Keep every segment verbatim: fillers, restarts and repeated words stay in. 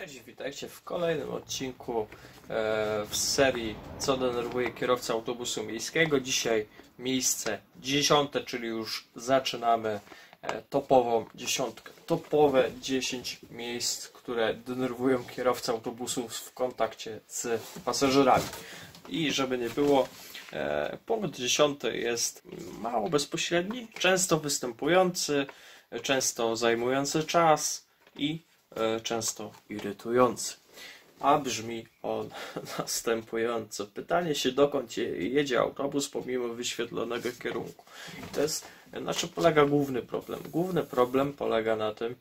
Cześć, witajcie w kolejnym odcinku w serii Co denerwuje kierowcę autobusu miejskiego. Dzisiaj miejsce dziesiąte, czyli już zaczynamy topową dziesiątkę. Topowe dziesięć miejsc, które denerwują kierowcę autobusów w kontakcie z pasażerami. I żeby nie było, punkt dziesiąty jest mało bezpośredni, często występujący, często zajmujący czas i często irytujący. A brzmi on następująco. Pytanie się, dokąd jedzie autobus pomimo wyświetlonego kierunku. I to jest, znaczy polega główny problem. Główny problem polega na tym,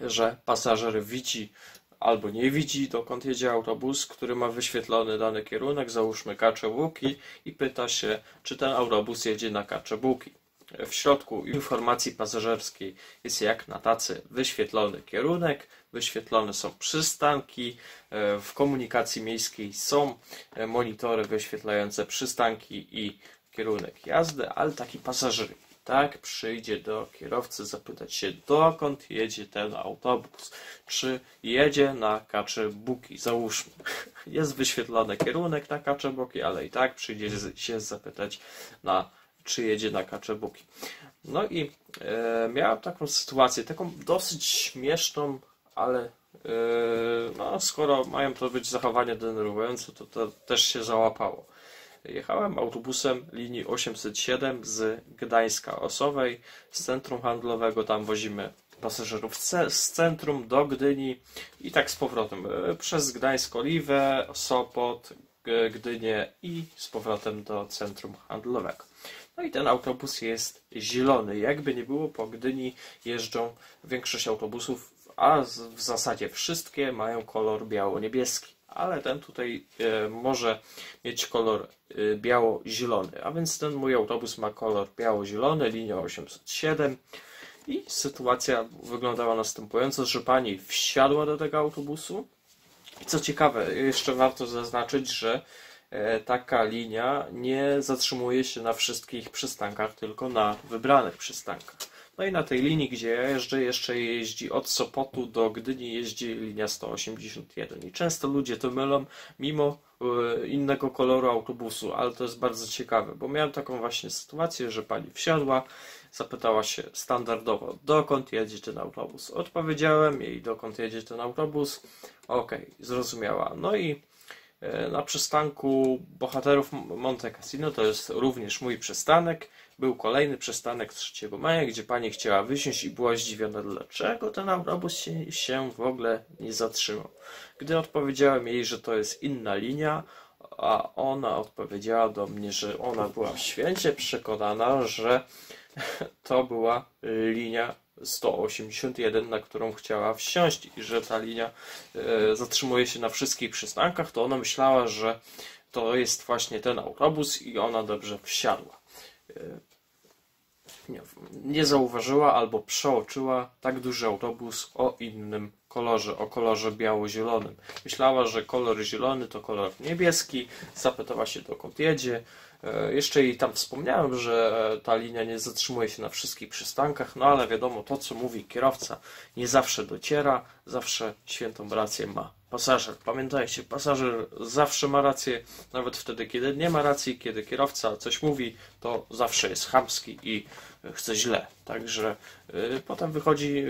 że pasażer widzi albo nie widzi, dokąd jedzie autobus, który ma wyświetlony dany kierunek, załóżmy Kaczebuki, i pyta się, czy ten autobus jedzie na Kaczebuki. W środku informacji pasażerskiej jest jak na tacy wyświetlony kierunek, wyświetlone są przystanki, w komunikacji miejskiej są monitory wyświetlające przystanki i kierunek jazdy, ale taki pasażer tak przyjdzie do kierowcy zapytać się, dokąd jedzie ten autobus, czy jedzie na Kaczebuki, załóżmy. Jest wyświetlony kierunek na Kaczebuki, ale i tak przyjdzie się zapytać na czy jedzie na Kaczebuki. No i e, miałem taką sytuację, taką dosyć śmieszną, ale e, no, skoro mają to być zachowania denerwujące, to, to też się załapało. Jechałem autobusem linii osiemset siedem z Gdańska Osowej, z centrum handlowego, tam wozimy pasażerów z centrum do Gdyni i tak z powrotem, przez Gdańsk Oliwę, Sopot, Gdynię i z powrotem do centrum handlowego. No i ten autobus jest zielony. Jakby nie było, po Gdyni jeżdżą większość autobusów, a w zasadzie wszystkie mają kolor biało-niebieski. Ale ten tutaj e, może mieć kolor e, biało-zielony. A więc ten mój autobus ma kolor biało-zielony, linia osiemset siedem. I sytuacja wyglądała następująco, że pani wsiadła do tego autobusu. I co ciekawe, jeszcze warto zaznaczyć, że taka linia nie zatrzymuje się na wszystkich przystankach, tylko na wybranych przystankach. No i na tej linii, gdzie ja jeżdżę, jeszcze jeździ od Sopotu do Gdyni, jeździ linia sto osiemdziesiąt jeden. I często ludzie to mylą mimo innego koloru autobusu, ale to jest bardzo ciekawe, bo miałem taką właśnie sytuację, że pani wsiadła, zapytała się standardowo, dokąd jedzie ten autobus. Odpowiedziałem jej, dokąd jedzie ten autobus. Okej, okay, zrozumiała. No i na przystanku Bohaterów Monte Cassino, to jest również mój przystanek, był kolejny przystanek trzeciego maja, gdzie pani chciała wysiąść i była zdziwiona, dlaczego ten autobus się, się w ogóle nie zatrzymał. Gdy odpowiedziałem jej, że to jest inna linia, a ona odpowiedziała do mnie, że ona była święcie przekonana, że to była linia sto osiemdziesiąt jeden, na którą chciała wsiąść i że ta linia e, zatrzymuje się na wszystkich przystankach, to ona myślała, że to jest właśnie ten autobus i ona dobrze wsiadła. E, nie, nie zauważyła albo przeoczyła tak duży autobus o innym kolorze, o kolorze biało-zielonym. Myślała, że kolor zielony to kolor niebieski, zapytała się, dokąd jedzie. Jeszcze i tam wspomniałem, że ta linia nie zatrzymuje się na wszystkich przystankach, no ale wiadomo, to co mówi kierowca nie zawsze dociera, zawsze świętą rację ma pasażer. Pamiętajcie, pasażer zawsze ma rację, nawet wtedy, kiedy nie ma racji, kiedy kierowca coś mówi, to zawsze jest chamski i chce źle. Także y, potem wychodzi y,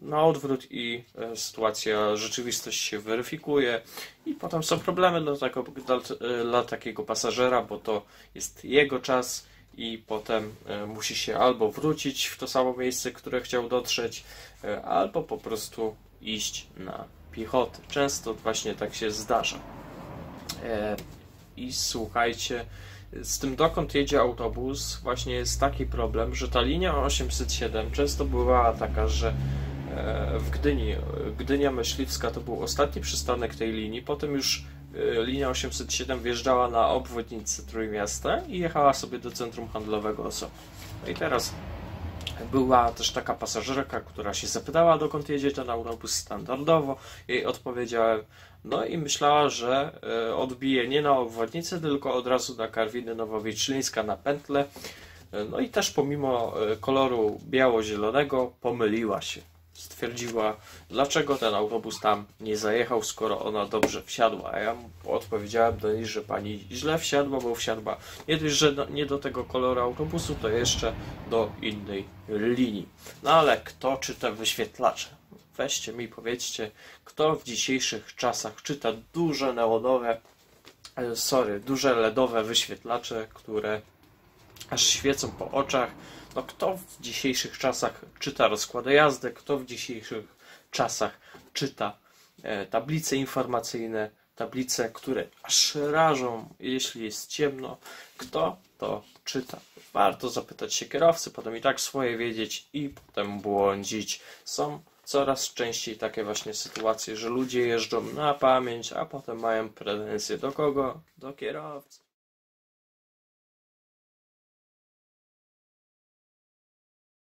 na odwrót i y, sytuacja, rzeczywistość się weryfikuje i potem są problemy dla, tako, dla, dla takiego pasażera, bo to jest jego czas i potem y, musi się albo wrócić w to samo miejsce, które chciał dotrzeć, y, albo po prostu iść na piechotę. Często właśnie tak się zdarza. E, I słuchajcie, z tym dokąd jedzie autobus właśnie jest taki problem, że ta linia osiemset siedem często była taka, że w Gdyni, Gdynia Myśliwska to był ostatni przystanek tej linii, potem już linia osiemset siedem wjeżdżała na obwodnicę Trójmiasta i jechała sobie do centrum handlowego Osoby. No i teraz była też taka pasażerka, która się zapytała, dokąd jedzie ten autobus standardowo. Jej odpowiedziałem, no i myślała, że odbije nie na obwodnicę, tylko od razu na Karwiny Nowowieczlińska, na pętlę. No i też pomimo koloru biało-zielonego pomyliła się. stwierdziła, dlaczego ten autobus tam nie zajechał, skoro ona dobrze wsiadła. A ja odpowiedziałem do niej, że pani źle wsiadła, bo wsiadła nie dość, że nie do tego koloru autobusu, to jeszcze do innej linii. No ale kto czyta wyświetlacze? Weźcie mi, powiedzcie, kto w dzisiejszych czasach czyta duże neonowe, sorry, duże ledowe wyświetlacze, które aż świecą po oczach. No kto w dzisiejszych czasach czyta rozkłady jazdy, kto w dzisiejszych czasach czyta e, tablice informacyjne, tablice, które aż rażą, jeśli jest ciemno, kto to czyta? Warto zapytać się kierowcy, potem i tak swoje wiedzieć i potem błądzić. Są coraz częściej takie właśnie sytuacje, że ludzie jeżdżą na pamięć, a potem mają pretensje do kogo? Do kierowcy.